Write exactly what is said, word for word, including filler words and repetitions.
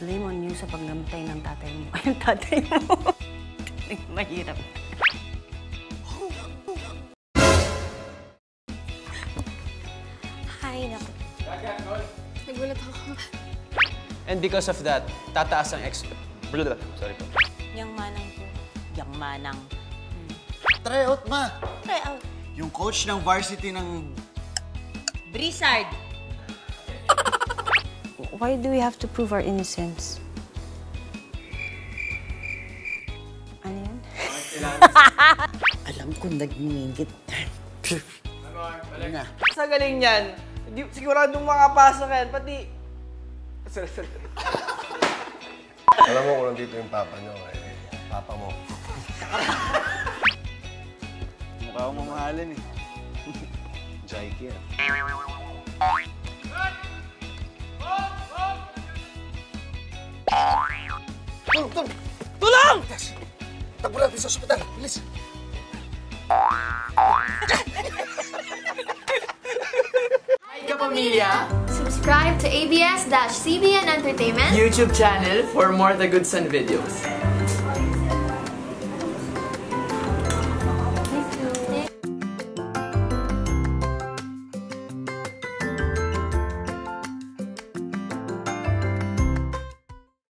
blame on you sa pagnamatay ng tatay mo. Ay, ang tatay mo. Mahirap. Hi, naku. Nagulat ako. And because of that, tataas ang expect. Sorry po. Yang manang po. Yang manang. Hmm. Try out, ma. Try out. Yung coach ng varsity ng... Brizard. Why do we have to prove our innocence? Ano yan? Alam ko nagmingit. Sa galing niyan, siguradong makapasok yan, pati... Alam mo kung nandito yung papa niyo, eh. Papa mo. Mukha akong mamahalin eh. Jaiky eh. Tulong! Tulong! Tulong! Tagpo natin sa ospital. Bilis! Hi kapamilya! Subscribe to A B S C B N Entertainment YouTube channel for more The Good Son videos.